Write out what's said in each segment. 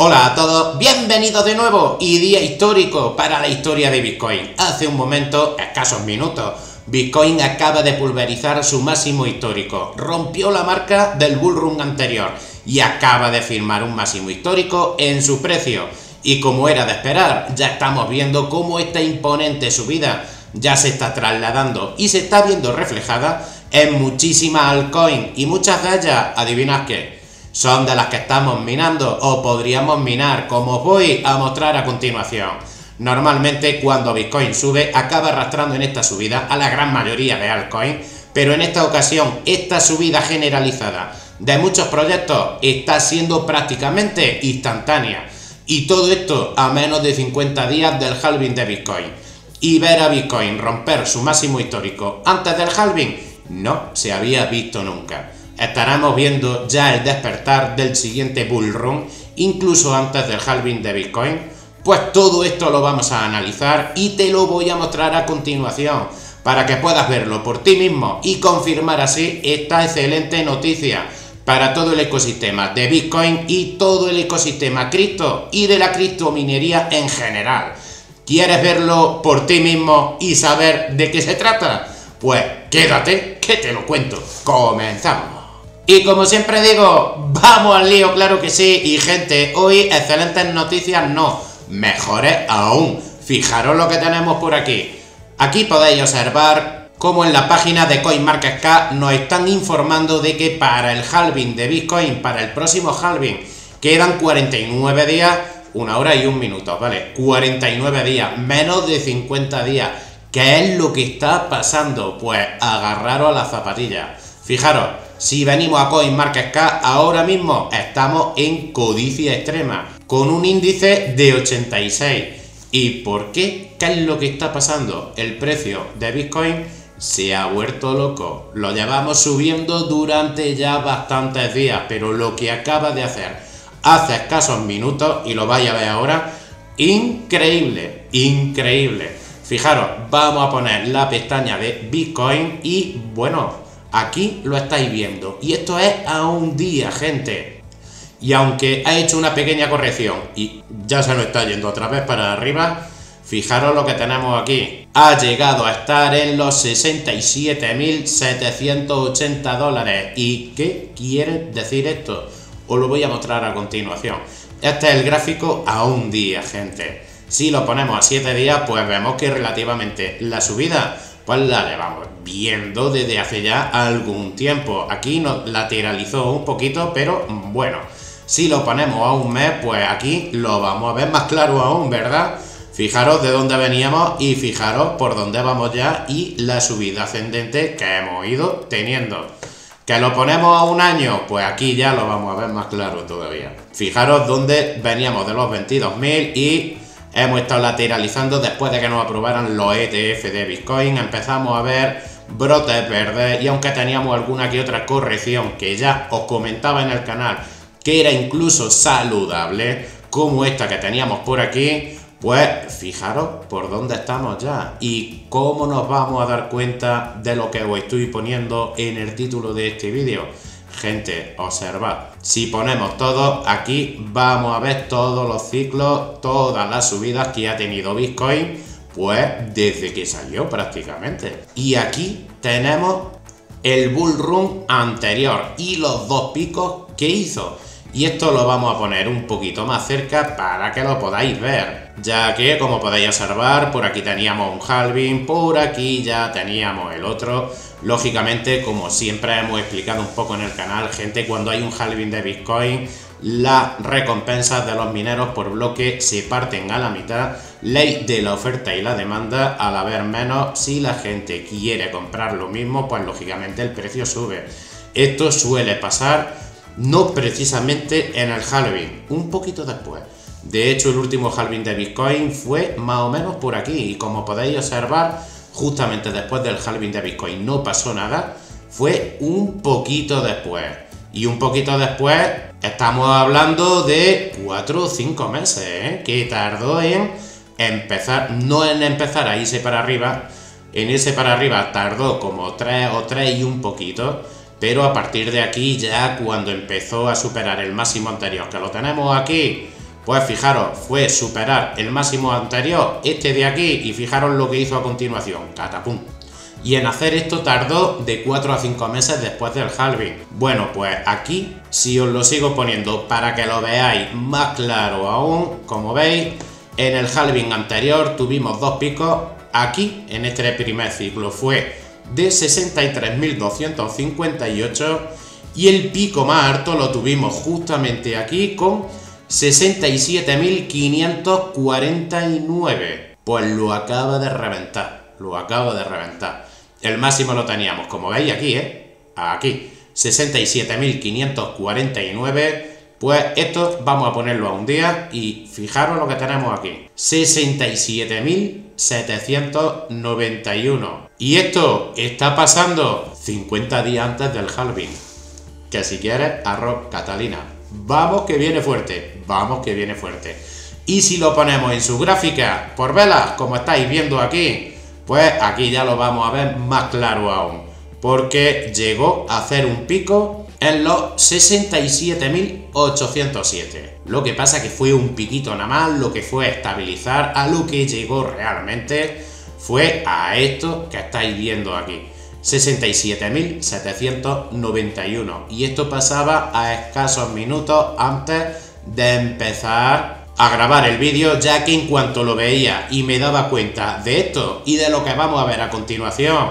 Hola a todos, bienvenidos de nuevo y día histórico para la historia de Bitcoin. Hace un momento, escasos minutos, Bitcoin acaba de pulverizar su máximo histórico, rompió la marca del bullrun anterior y acaba de firmar un máximo histórico en su precio. Y como era de esperar, ya estamos viendo cómo esta imponente subida ya se está trasladando y se está viendo reflejada en muchísimas altcoins y muchas de ellas, adivinad qué, son de las que estamos minando o podríamos minar, como os voy a mostrar a continuación. Normalmente cuando Bitcoin sube acaba arrastrando en esta subida a la gran mayoría de altcoins, pero en esta ocasión esta subida generalizada de muchos proyectos está siendo prácticamente instantánea, y todo esto a menos de 50 días del halving de Bitcoin. Y ver a Bitcoin romper su máximo histórico antes del halving no se había visto nunca. Estaremos viendo ya el despertar del siguiente bullrun, incluso antes del halving de Bitcoin. Pues todo esto lo vamos a analizar y te lo voy a mostrar a continuación para que puedas verlo por ti mismo y confirmar así esta excelente noticia para todo el ecosistema de Bitcoin y todo el ecosistema cripto y de la criptominería en general. ¿Quieres verlo por ti mismo y saber de qué se trata? Pues quédate que te lo cuento. Comenzamos. Y como siempre digo, vamos al lío, claro que sí. Y gente, hoy excelentes noticias no, mejores aún. Fijaros lo que tenemos por aquí. Aquí podéis observar cómo en la página de CoinMarketCap nos están informando de que para el halving de Bitcoin, para el próximo halving, quedan 49 días, 1 hora y 1 minuto, ¿vale? 49 días, menos de 50 días. ¿Qué es lo que está pasando? Pues agarraros a la zapatilla. Fijaros. Si venimos a CoinMarketCap, ahora mismo estamos en codicia extrema, con un índice de 86. ¿Y por qué? ¿Qué es lo que está pasando? El precio de Bitcoin se ha vuelto loco. Lo llevamos subiendo durante ya bastantes días, pero lo que acaba de hacer hace escasos minutos, y lo vais a ver ahora, increíble, increíble. Fijaros, vamos a poner la pestaña de Bitcoin y bueno, aquí lo estáis viendo, y esto es a un día, gente. Y aunque ha hecho una pequeña corrección y ya se lo está yendo otra vez para arriba, fijaros lo que tenemos aquí. Ha llegado a estar en los 67.780 dólares. ¿Y qué quiere decir esto? Os lo voy a mostrar a continuación. Este es el gráfico a un día, gente. Si lo ponemos a 7 días, pues vemos que relativamente la subida pues la llevamos viendo desde hace ya algún tiempo. Aquí nos lateralizó un poquito, pero bueno, si lo ponemos a un mes, pues aquí lo vamos a ver más claro aún, ¿verdad? Fijaros de dónde veníamos y fijaros por dónde vamos ya y la subida ascendente que hemos ido teniendo. ¿Que lo ponemos a un año? Pues aquí ya lo vamos a ver más claro todavía. Fijaros dónde veníamos de los 22.000 y hemos estado lateralizando después de que nos aprobaran los ETF de Bitcoin. Empezamos a ver brotes verdes y aunque teníamos alguna que otra corrección que ya os comentaba en el canal que era incluso saludable, como esta que teníamos por aquí, pues fijaros por dónde estamos ya y cómo nos vamos a dar cuenta de lo que os estoy poniendo en el título de este vídeo. Gente, observad, si ponemos todo, aquí vamos a ver todos los ciclos, todas las subidas que ha tenido Bitcoin, pues desde que salió prácticamente. Y aquí tenemos el bullrun anterior y los dos picos que hizo. Y esto lo vamos a poner un poquito más cerca para que lo podáis ver, ya que como podéis observar, por aquí teníamos un halving, por aquí ya teníamos el otro. Lógicamente, como siempre hemos explicado un poco en el canal, gente, cuando hay un halving de Bitcoin, las recompensas de los mineros por bloque se parten a la mitad, ley de la oferta y la demanda. Al haber menos, si la gente quiere comprar lo mismo, pues lógicamente el precio sube. Esto suele pasar. No precisamente en el halving, un poquito después. De hecho, el último halving de Bitcoin fue más o menos por aquí. Y como podéis observar, justamente después del halving de Bitcoin no pasó nada. Fue un poquito después. Y un poquito después estamos hablando de 4 o 5 meses, ¿eh? Que tardó en empezar, no en empezar a irse para arriba. En irse para arriba tardó como 3 o 3 y un poquito. Pero a partir de aquí ya cuando empezó a superar el máximo anterior, que lo tenemos aquí, Pues fijaros, fue superar el máximo anterior, este de aquí, y fijaros lo que hizo a continuación, catapum. Y en hacer esto tardó de 4 a 5 meses después del halving. Bueno, pues aquí, si os lo sigo poniendo para que lo veáis más claro aún, como veis, en el halving anterior tuvimos dos picos. Aquí, en este primer ciclo, fue de 63.258 y el pico más alto lo tuvimos justamente aquí con 67.549. Pues lo acaba de reventar, lo acaba de reventar. El máximo lo teníamos, como veis aquí, aquí, 67.549. Pues esto vamos a ponerlo a un día y fijaros lo que tenemos aquí, 67.791. Y esto está pasando 50 días antes del halving. Que si quieres, arroz Catalina. Vamos que viene fuerte, vamos que viene fuerte. Y si lo ponemos en su gráfica por velas, como estáis viendo aquí, pues aquí ya lo vamos a ver más claro aún. Porque llegó a hacer un pico en los 67.807. Lo que pasa que fue un piquito nada más, lo que fue a estabilizar, a lo que llegó realmente fue a esto que estáis viendo aquí, 67.791. Y esto pasaba a escasos minutos antes de empezar a grabar el vídeo, ya que en cuanto lo veía y me daba cuenta de esto y de lo que vamos a ver a continuación,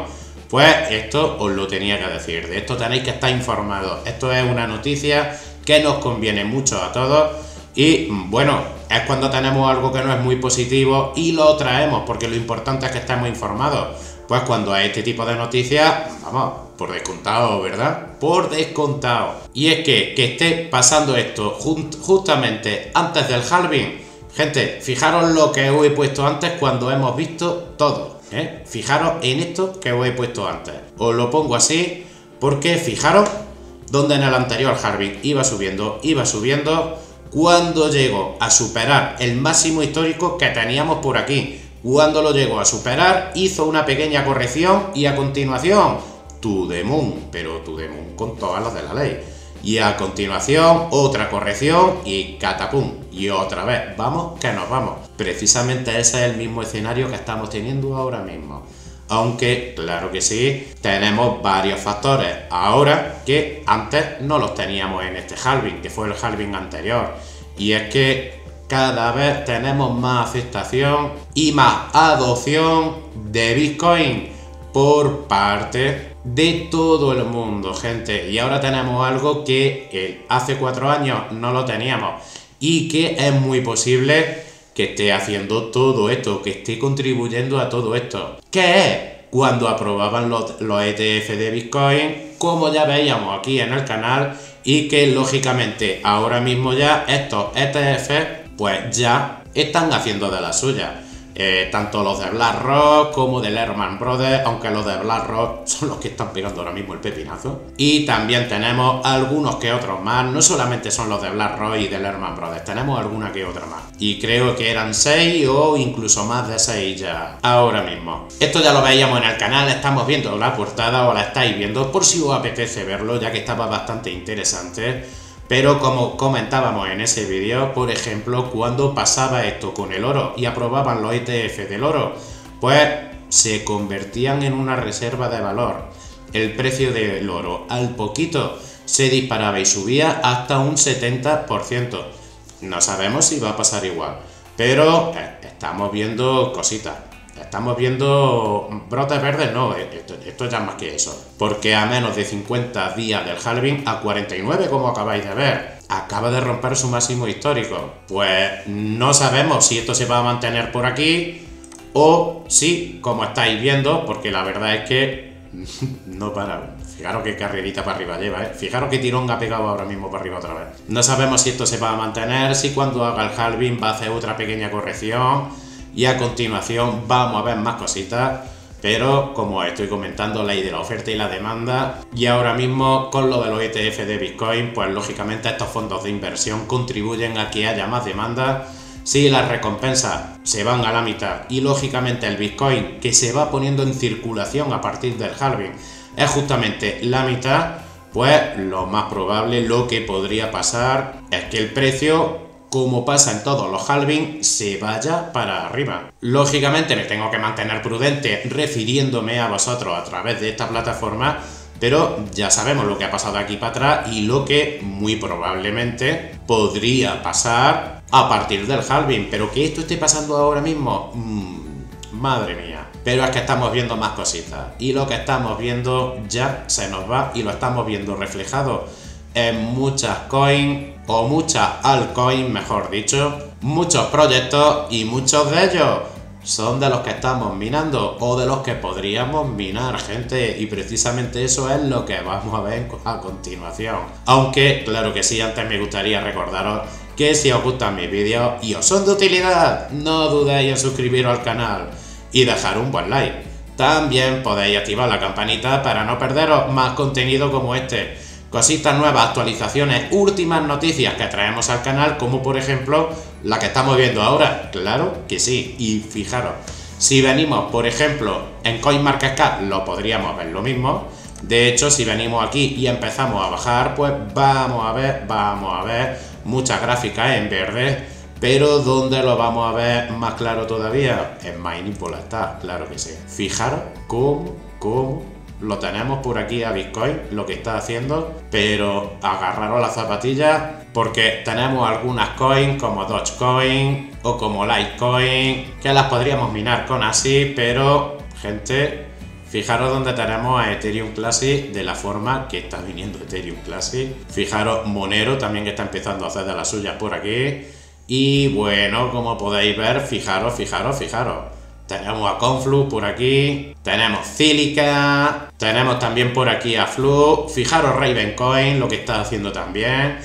pues esto os lo tenía que decir, de esto tenéis que estar informados. Esto es una noticia que nos conviene mucho a todos y bueno, es cuando tenemos algo que no es muy positivo y lo traemos, porque lo importante es que estemos informados. Pues cuando hay este tipo de noticias, vamos, por descontado, ¿verdad? Por descontado. Y es que esté pasando esto justamente antes del halving, gente, fijaros lo que os he puesto antes cuando hemos visto todo. Fijaros en esto que os he puesto antes. Os lo pongo así porque fijaros donde en el anterior halving iba subiendo, cuando llegó a superar el máximo histórico que teníamos por aquí. Cuando lo llegó a superar, hizo una pequeña corrección y a continuación, to the moon, pero to the moon con todas las de la ley. Y a continuación, otra corrección y catapum. Y otra vez, vamos que nos vamos. Precisamente ese es el mismo escenario que estamos teniendo ahora mismo. Aunque, claro que sí, tenemos varios factores ahora que antes no los teníamos en este halving, que fue el halving anterior. Y es que cada vez tenemos más aceptación y más adopción de Bitcoin por parte de todo el mundo, gente. Y ahora tenemos algo que hace 4 años no lo teníamos. Y que es muy posible que esté haciendo todo esto, que esté contribuyendo a todo esto. ¿Qué es? Cuando aprobaban los ETF de Bitcoin, como ya veíamos aquí en el canal, y que lógicamente ahora mismo ya estos ETF pues ya están haciendo de la suya. Tanto los de BlackRock como del Herman Brothers, aunque los de BlackRock son los que están pegando ahora mismo el pepinazo. Y también tenemos algunos que otros más, no solamente son los de BlackRock y del Herman Brothers, tenemos alguna que otra más. Y creo que eran 6 o incluso más de 6 ya ahora mismo. Esto ya lo veíamos en el canal, estamos viendo la portada o la estáis viendo por si os apetece verlo, ya que estaba bastante interesante. Pero como comentábamos en ese vídeo, por ejemplo, cuando pasaba esto con el oro y aprobaban los ETF del oro, pues se convertían en una reserva de valor. El precio del oro al poquito se disparaba y subía hasta un 70%. No sabemos si va a pasar igual, pero estamos viendo cositas. Estamos viendo brotes verdes, no, esto ya es más que eso. Porque a menos de 50 días del halving, a 49 como acabáis de ver, acaba de romper su máximo histórico. Pues no sabemos si esto se va a mantener por aquí o si, como estáis viendo, porque la verdad es que no para. Fijaros qué carrerita para arriba lleva, Fijaros qué tirón ha pegado ahora mismo para arriba otra vez. No sabemos si esto se va a mantener, si cuando haga el halving va a hacer otra pequeña corrección. Y a continuación vamos a ver más cositas, pero como estoy comentando, ley de la oferta y la demanda. Y ahora mismo con lo de los ETF de Bitcoin, pues lógicamente estos fondos de inversión contribuyen a que haya más demanda. Si las recompensas se van a la mitad y lógicamente el Bitcoin que se va poniendo en circulación a partir del halving es justamente la mitad, pues lo más probable, lo que podría pasar es que el precio como pasa en todos los halving, se vaya para arriba. Lógicamente me tengo que mantener prudente refiriéndome a vosotros a través de esta plataforma, pero ya sabemos lo que ha pasado aquí para atrás y lo que muy probablemente podría pasar a partir del halving. Pero que esto esté pasando ahora mismo, madre mía. Pero es que estamos viendo más cositas y lo que estamos viendo ya se nos va y lo estamos viendo reflejado en muchas coins o muchas altcoins, mejor dicho. Muchos proyectos y muchos de ellos son de los que estamos minando o de los que podríamos minar, gente, y precisamente eso es lo que vamos a ver a continuación. Aunque claro que sí, antes me gustaría recordaros que si os gustan mis vídeos y os son de utilidad, no dudéis en suscribiros al canal y dejar un buen like. También podéis activar la campanita para no perderos más contenido como este. Cositas nuevas, actualizaciones, últimas noticias que traemos al canal, como por ejemplo la que estamos viendo ahora. Claro que sí. Y fijaros, si venimos por ejemplo en CoinMarketCap lo podríamos ver lo mismo. De hecho, si venimos aquí y empezamos a bajar, pues vamos a ver muchas gráficas en verde. Pero ¿dónde lo vamos a ver más claro todavía? En MiningPola está, claro que sí. Fijaros cómo lo tenemos por aquí a Bitcoin, lo que está haciendo. Pero agarraros las zapatillas porque tenemos algunas coins como Dogecoin o como Litecoin que las podríamos minar con ASIC, pero gente, fijaros dónde tenemos a Ethereum Classic, de la forma que está viniendo Ethereum Classic. Fijaros Monero también, que está empezando a hacer de las suyas por aquí. Y bueno, como podéis ver, fijaros, tenemos a Conflux por aquí, tenemos Zilica, tenemos también por aquí a Flux, fijaros Ravencoin, lo que está haciendo también.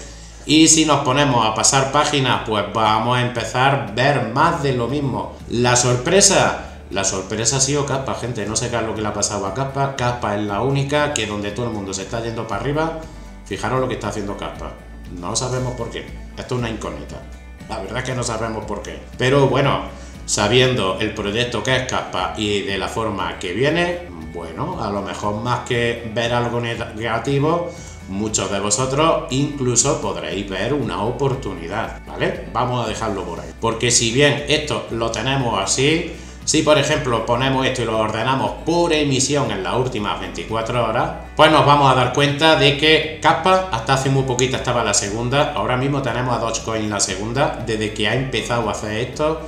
Y si nos ponemos a pasar páginas, pues vamos a empezar a ver más de lo mismo. La sorpresa ha sido Kaspa, gente, no sé qué es lo que le ha pasado a Kaspa. Kaspa es la única que donde todo el mundo se está yendo para arriba. Fijaros lo que está haciendo Kaspa, no sabemos por qué, esto es una incógnita. La verdad es que no sabemos por qué. Pero bueno, sabiendo el proyecto que es Kaspa y de la forma que viene, bueno, a lo mejor más que ver algo negativo, muchos de vosotros incluso podréis ver una oportunidad, ¿vale? Vamos a dejarlo por ahí. Porque si bien esto lo tenemos así, si por ejemplo ponemos esto y lo ordenamos por emisión en las últimas 24 horas, pues nos vamos a dar cuenta de que Kaspa hasta hace muy poquito estaba la segunda. Ahora mismo tenemos a Dogecoin la segunda. Desde que ha empezado a hacer esto,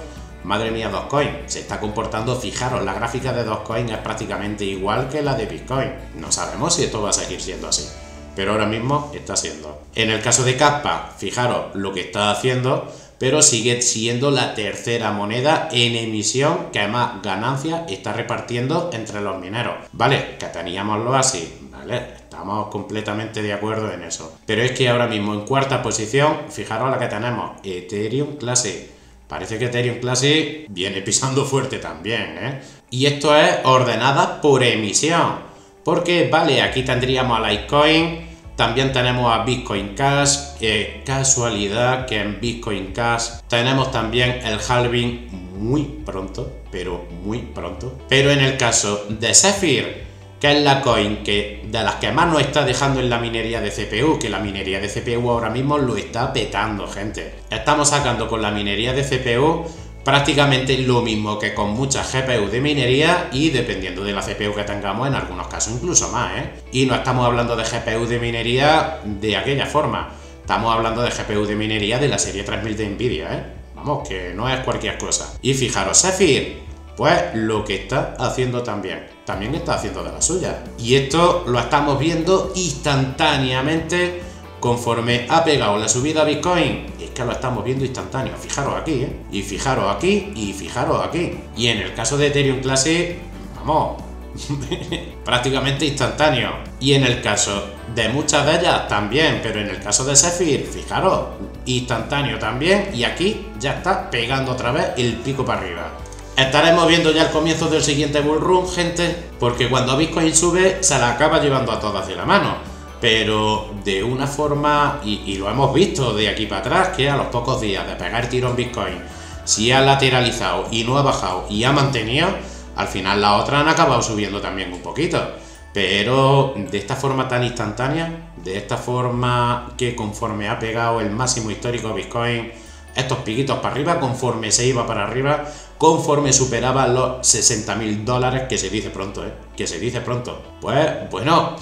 madre mía, Dogecoin se está comportando. Fijaros, la gráfica de Dogecoin es prácticamente igual que la de Bitcoin. No sabemos si esto va a seguir siendo así, pero ahora mismo está siendo. En el caso de Kaspa, fijaros lo que está haciendo, pero sigue siendo la tercera moneda en emisión que más ganancias está repartiendo entre los mineros. Vale, que teníamoslo así, vale, estamos completamente de acuerdo en eso. Pero es que ahora mismo en cuarta posición, fijaros la que tenemos, Ethereum Classic. Parece que Ethereum Classic viene pisando fuerte también, ¿eh? Y esto es ordenada por emisión. Porque, vale, aquí tendríamos a Litecoin, también tenemos a Bitcoin Cash, casualidad que en Bitcoin Cash tenemos también el halving muy pronto, pero muy pronto. Pero en el caso de Zephyr, que es la coin de las que más nos está dejando en la minería de CPU, que la minería de CPU ahora mismo lo está petando, gente. Estamos sacando con la minería de CPU prácticamente lo mismo que con muchas GPU de minería, y dependiendo de la CPU que tengamos, en algunos casos incluso más, ¿eh? Y no estamos hablando de GPU de minería de aquella forma, estamos hablando de GPU de minería de la serie 3000 de NVIDIA, ¿eh? Vamos, que no es cualquier cosa. Y fijaros, Zephyr, pues lo que está haciendo también está haciendo de la suya. Y esto lo estamos viendo instantáneamente conforme ha pegado la subida a Bitcoin. Es que lo estamos viendo instantáneo. Fijaros aquí, ¿eh? Y fijaros aquí, y fijaros aquí. Y en el caso de Ethereum Classic, vamos, prácticamente instantáneo. Y en el caso de muchas de ellas también, pero en el caso de Zephyr, fijaros, instantáneo también. Y aquí ya está pegando otra vez el pico para arriba. Estaremos viendo ya el comienzo del siguiente bullrun, gente, porque cuando Bitcoin sube se la acaba llevando a todas de la mano. Pero de una forma, y lo hemos visto de aquí para atrás, que a los pocos días de pegar tiro en Bitcoin, si ha lateralizado y no ha bajado y ha mantenido, al final la otra han acabado subiendo también un poquito. Pero de esta forma tan instantánea, de esta forma que conforme ha pegado el máximo histórico Bitcoin, estos piquitos para arriba, conforme se iba para arriba, conforme superaba los 60.000 dólares, que se dice pronto, que se dice pronto. Pues bueno,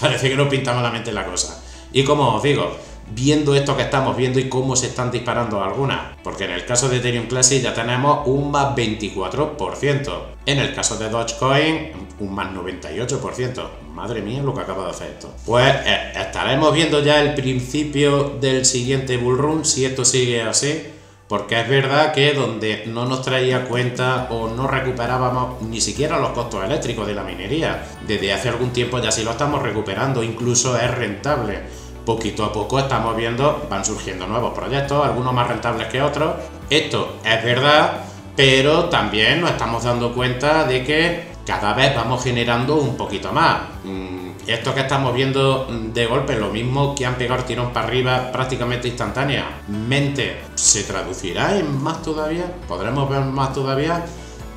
parece que no pinta malamente la cosa. Y como os digo, viendo esto que estamos viendo y cómo se están disparando algunas, porque en el caso de Ethereum Classic ya tenemos un más 24%, en el caso de Dogecoin un más 98%, madre mía lo que acaba de hacer esto. Pues estaremos viendo ya el principio del siguiente bullrun si esto sigue así, porque es verdad que donde no nos traía cuenta o no recuperábamos ni siquiera los costos eléctricos de la minería, desde hace algún tiempo ya sí lo estamos recuperando, incluso es rentable. Poquito a poco estamos viendo, van surgiendo nuevos proyectos, algunos más rentables que otros. Esto es verdad, pero también nos estamos dando cuenta de que cada vez vamos generando un poquito más. Esto que estamos viendo de golpe es lo mismo que han pegado el tirón para arriba prácticamente instantáneamente. ¿Se traducirá en más todavía? ¿Podremos ver más todavía?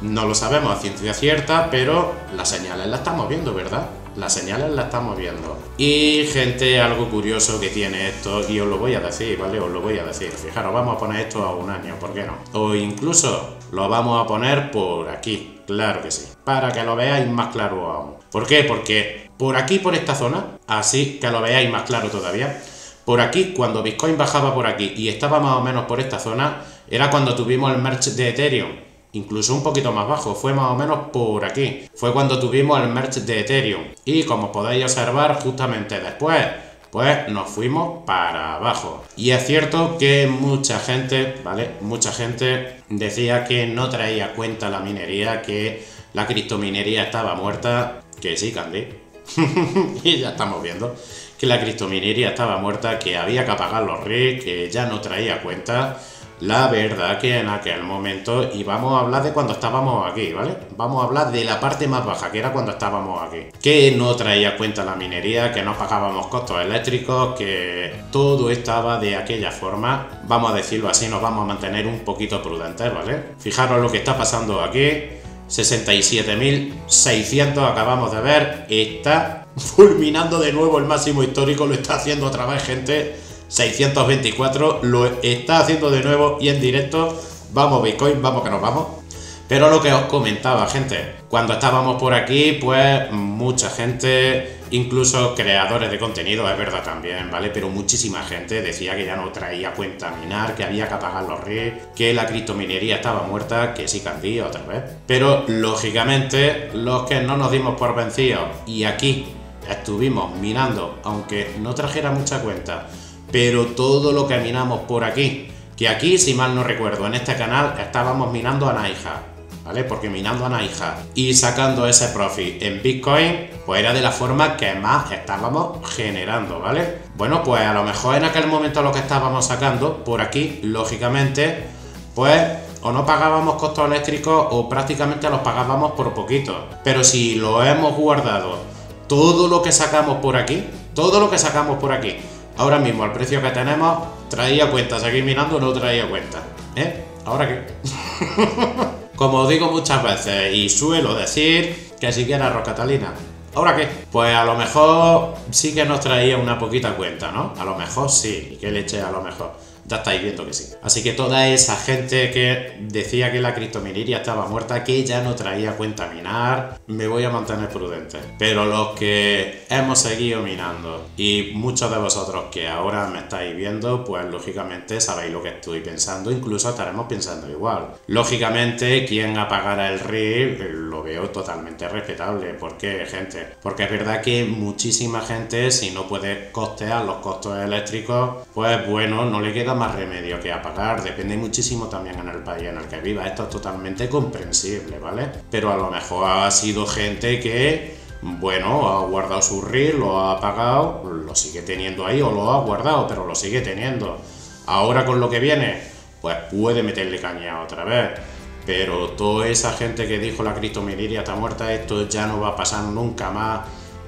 No lo sabemos a ciencia cierta, pero las señales las estamos viendo, ¿verdad? Las señales las estamos viendo. Y gente, algo curioso que tiene esto, y os lo voy a decir, ¿vale? Os lo voy a decir. Fijaros, vamos a poner esto a un año, ¿por qué no? O incluso lo vamos a poner por aquí, claro que sí, para que lo veáis más claro aún. ¿Por qué? Porque por aquí, por esta zona, así que lo veáis más claro todavía, por aquí, cuando Bitcoin bajaba por aquí y estaba más o menos por esta zona, era cuando tuvimos el merge de Ethereum. Incluso un poquito más bajo, fue más o menos por aquí. Fue cuando tuvimos el merge de Ethereum. Y como podéis observar, justamente después, pues nos fuimos para abajo. Y es cierto que mucha gente, ¿vale? Mucha gente decía que no traía a cuenta la minería, que la criptominería estaba muerta. Que sí, Candy. Y ya estamos viendo que la criptominería estaba muerta, que había que apagar los rigs, que ya no traía a cuenta. La verdad que en aquel momento, y vamos a hablar de cuando estábamos aquí, ¿vale? Vamos a hablar de la parte más baja, que era cuando estábamos aquí. Que no traía cuenta la minería, que no pagábamos costos eléctricos, que todo estaba de aquella forma. Vamos a decirlo así, nos vamos a mantener un poquito prudentes, ¿vale? Fijaros lo que está pasando aquí. 67.600 acabamos de ver. Está fulminando de nuevo el máximo histórico, lo está haciendo otra vez, gente. 624 lo está haciendo de nuevo y en directo. Vamos Bitcoin, vamos que nos vamos. Pero lo que os comentaba, gente, cuando estábamos por aquí, pues mucha gente, incluso creadores de contenido, es verdad también, ¿vale? Pero muchísima gente decía que ya no traía cuenta minar, que había que apagar los rigs, que la criptominería estaba muerta, que sí, Candy, otra vez. Pero lógicamente los que no nos dimos por vencidos y aquí estuvimos minando, aunque no trajera mucha cuenta, pero todo lo que minamos por aquí, que aquí, si mal no recuerdo, en este canal estábamos minando a Naija, ¿vale? Porque minando a Naija y sacando ese profit en Bitcoin, pues era de la forma que más estábamos generando, ¿vale? Bueno, pues a lo mejor en aquel momento lo que estábamos sacando por aquí, lógicamente, pues o no pagábamos costos eléctricos o prácticamente los pagábamos por poquito. Pero si lo hemos guardado, todo lo que sacamos por aquí, todo lo que sacamos por aquí, ahora mismo, al precio que tenemos, traía cuenta. Seguir minando no traía cuenta. ¿Eh? ¿Ahora qué? Como digo muchas veces y suelo decir, que siquiera Ros Catalina. ¿Ahora qué? Pues a lo mejor sí que nos traía una poquita cuenta, ¿no? A lo mejor sí. ¿Qué leche? A lo mejor. Ya estáis viendo que sí. Así que toda esa gente que decía que la criptominería estaba muerta, que ya no traía cuenta minar, me voy a mantener prudente. Pero los que hemos seguido minando y muchos de vosotros que ahora me estáis viendo, pues lógicamente sabéis lo que estoy pensando, incluso estaremos pensando igual. Lógicamente, quien apagara el RIP lo veo totalmente respetable. ¿Por qué, gente? Porque es verdad que muchísima gente, si no puede costear los costos eléctricos, pues bueno, no le queda más remedio que apagar. Depende muchísimo también en el país en el que viva, esto es totalmente comprensible, ¿vale? Pero a lo mejor ha sido gente que, bueno, ha guardado su RIL, lo ha apagado, lo sigue teniendo ahí, o lo ha guardado, pero lo sigue teniendo. Ahora con lo que viene, pues puede meterle caña otra vez. Pero toda esa gente que dijo la criptominería está muerta, esto ya no va a pasar nunca más,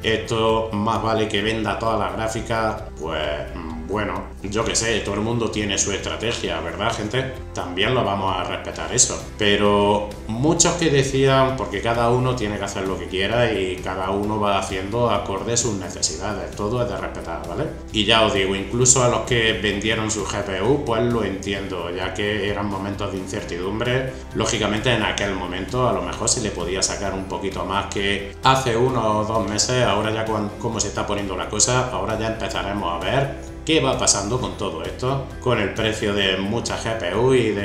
esto más vale que venda todas las gráficas, pues Bueno, yo qué sé, todo el mundo tiene su estrategia, ¿verdad, gente? También lo vamos a respetar eso. Pero muchos que decían, porque cada uno tiene que hacer lo que quiera y cada uno va haciendo acorde a sus necesidades, todo es de respetar, ¿vale? Y ya os digo, incluso a los que vendieron su GPU, pues lo entiendo, ya que eran momentos de incertidumbre. Lógicamente en aquel momento a lo mejor se le podía sacar un poquito más que hace uno o dos meses. Ahora ya como se está poniendo la cosa, ahora ya empezaremos a ver qué va pasando con todo esto, con el precio de muchas GPU y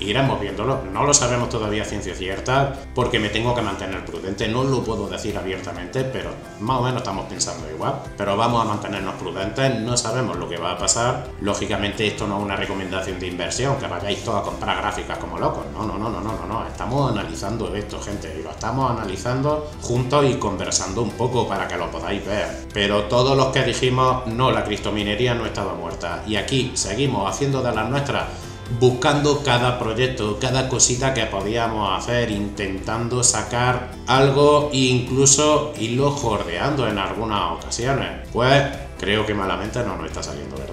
iremos viéndolo. No lo sabemos todavía a ciencia cierta porque me tengo que mantener prudente, no lo puedo decir abiertamente, pero más o menos estamos pensando igual. Pero vamos a mantenernos prudentes, no sabemos lo que va a pasar. Lógicamente esto no es una recomendación de inversión, que vayáis todos a comprar gráficas como locos. No, estamos analizando esto, gente, y lo estamos analizando juntos y conversando un poco para que lo podáis ver. Pero todos los que dijimos, no, la criptominería no estaba muerta, y aquí seguimos haciendo de las nuestras, buscando cada proyecto, cada cosita que podíamos hacer, intentando sacar algo e incluso irlo jordeando en algunas ocasiones. Pues creo que malamente no nos está saliendo, ¿verdad?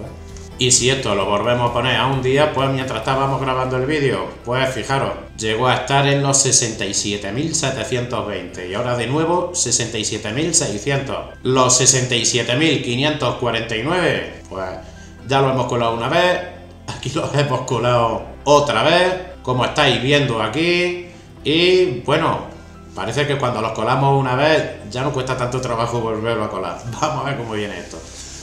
Y si esto lo volvemos a poner a un día, pues mientras estábamos grabando el vídeo, pues fijaros, llegó a estar en los 67.720 y ahora de nuevo 67.600. Los 67.549, pues ya lo hemos colado una vez, aquí lo hemos colado otra vez, como estáis viendo aquí, y bueno, parece que cuando los colamos una vez ya no cuesta tanto trabajo volverlo a colar. Vamos a ver cómo viene esto.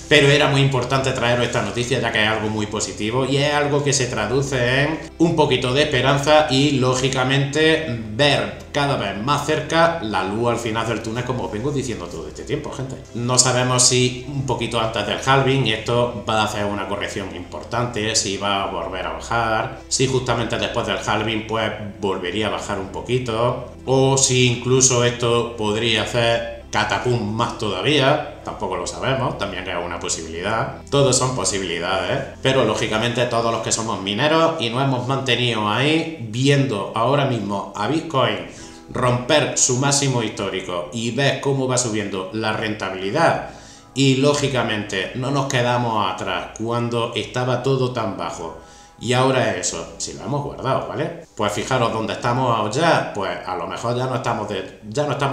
Pero era muy importante traeros esta noticia, ya que es algo muy positivo y es algo que se traduce en un poquito de esperanza y, lógicamente, ver cada vez más cerca la luz al final del túnel, como os vengo diciendo todo este tiempo, gente. No sabemos si un poquito antes del halving esto va a hacer una corrección importante, si va a volver a bajar, si justamente después del halving pues volvería a bajar un poquito, o si incluso esto podría hacer catapum más todavía, tampoco lo sabemos, también es una posibilidad. Todos son posibilidades, pero lógicamente todos los que somos mineros y nos hemos mantenido ahí viendo ahora mismo a Bitcoin romper su máximo histórico y ver cómo va subiendo la rentabilidad, y lógicamente no nos quedamos atrás cuando estaba todo tan bajo. Y ahora eso, si lo hemos guardado, ¿vale? Pues fijaros dónde estamos ya, pues a lo mejor ya no estamos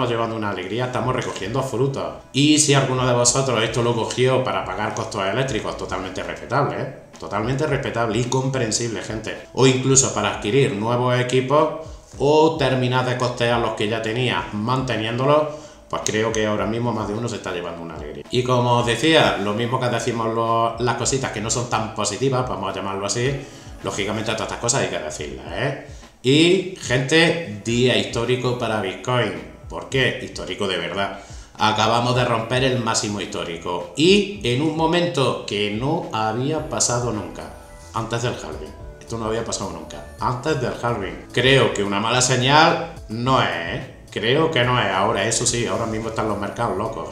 llevando una alegría, estamos recogiendo frutos. Y si alguno de vosotros esto lo cogió para pagar costos eléctricos, totalmente respetable, ¿eh? Totalmente respetable y comprensible, gente. O incluso para adquirir nuevos equipos o terminar de costear los que ya tenía manteniéndolos, pues creo que ahora mismo más de uno se está llevando una alegría. Y como os decía, lo mismo que decimos las cositas que no son tan positivas, vamos a llamarlo así, lógicamente a todas estas cosas hay que decirlas, ¿eh? Y, gente, día histórico para Bitcoin. ¿Por qué? Histórico de verdad. Acabamos de romper el máximo histórico y en un momento que no había pasado nunca, antes del halving. Esto no había pasado nunca, antes del halving. Creo que una mala señal no es, ¿eh? Creo que no es ahora, eso sí, ahora mismo están los mercados locos,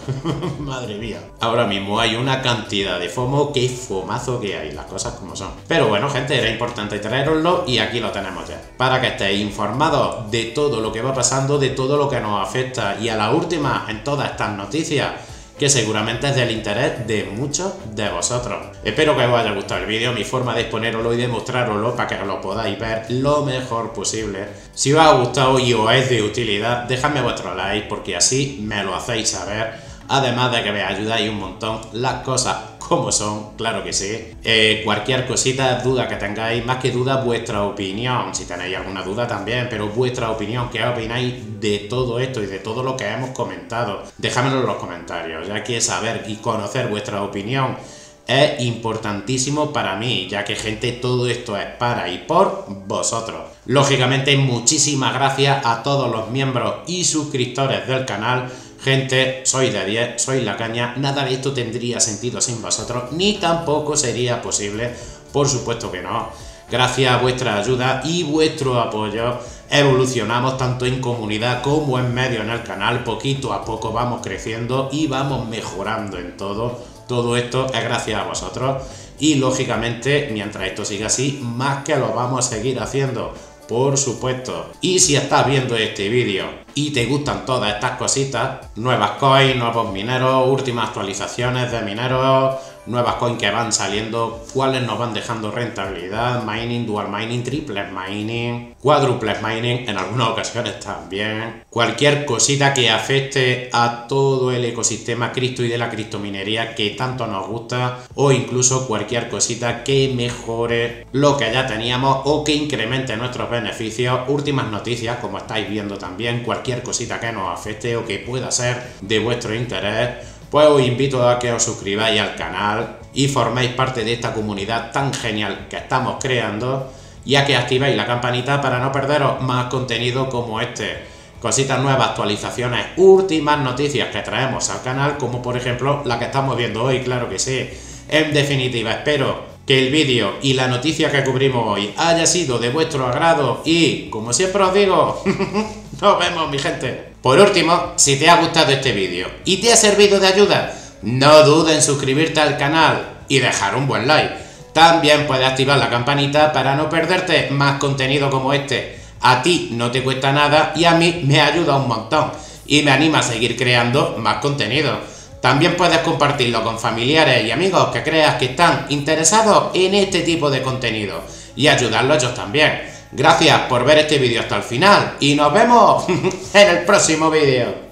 madre mía. Ahora mismo hay una cantidad de FOMO, qué fomazo que hay, las cosas como son. Pero bueno, gente, era importante traeroslo y aquí lo tenemos ya. Para que estéis informados de todo lo que va pasando, de todo lo que nos afecta y a la última en todas estas noticias, que seguramente es del interés de muchos de vosotros. Espero que os haya gustado el vídeo, mi forma de exponeroslo y de mostraroslo para que lo podáis ver lo mejor posible. Si os ha gustado y os es de utilidad, dejadme vuestro like porque así me lo hacéis saber. Además de que me ayudáis un montón, las cosas como son, claro que sí. Cualquier cosita, duda que tengáis, más que duda, vuestra opinión. Si tenéis alguna duda también, pero vuestra opinión, ¿qué opináis de todo esto y de todo lo que hemos comentado? Dejadmelo en los comentarios, ya que saber y conocer vuestra opinión es importantísimo para mí, ya que, gente, todo esto es para y por vosotros. Lógicamente, muchísimas gracias a todos los miembros y suscriptores del canal. Gente, soy de 10, soy la caña, nada de esto tendría sentido sin vosotros, ni tampoco sería posible, por supuesto que no. Gracias a vuestra ayuda y vuestro apoyo evolucionamos tanto en comunidad como en medio en el canal, poquito a poco vamos creciendo y vamos mejorando en todo esto es gracias a vosotros y lógicamente mientras esto siga así, más que lo vamos a seguir haciendo. Por supuesto. Y si estás viendo este vídeo y te gustan todas estas cositas, nuevas coins, nuevos mineros, últimas actualizaciones de mineros, nuevas coins que van saliendo, cuáles nos van dejando rentabilidad, mining, dual mining, triple mining, cuádruple mining, en algunas ocasiones también. Cualquier cosita que afecte a todo el ecosistema cripto y de la criptominería que tanto nos gusta, o incluso cualquier cosita que mejore lo que ya teníamos o que incremente nuestros beneficios, últimas noticias como estáis viendo también, cualquier cosita que nos afecte o que pueda ser de vuestro interés. Pues os invito a que os suscribáis al canal y forméis parte de esta comunidad tan genial que estamos creando y a que activéis la campanita para no perderos más contenido como este. Cositas nuevas, actualizaciones, últimas noticias que traemos al canal, como por ejemplo la que estamos viendo hoy, claro que sí. En definitiva, espero que el vídeo y la noticia que cubrimos hoy haya sido de vuestro agrado y, como siempre os digo, nos vemos, mi gente. Por último, si te ha gustado este vídeo y te ha servido de ayuda, no dudes en suscribirte al canal y dejar un buen like. También puedes activar la campanita para no perderte más contenido como este. A ti no te cuesta nada y a mí me ayuda un montón y me anima a seguir creando más contenido. También puedes compartirlo con familiares y amigos que creas que están interesados en este tipo de contenido y ayudarlos ellos también. Gracias por ver este vídeo hasta el final y nos vemos en el próximo vídeo.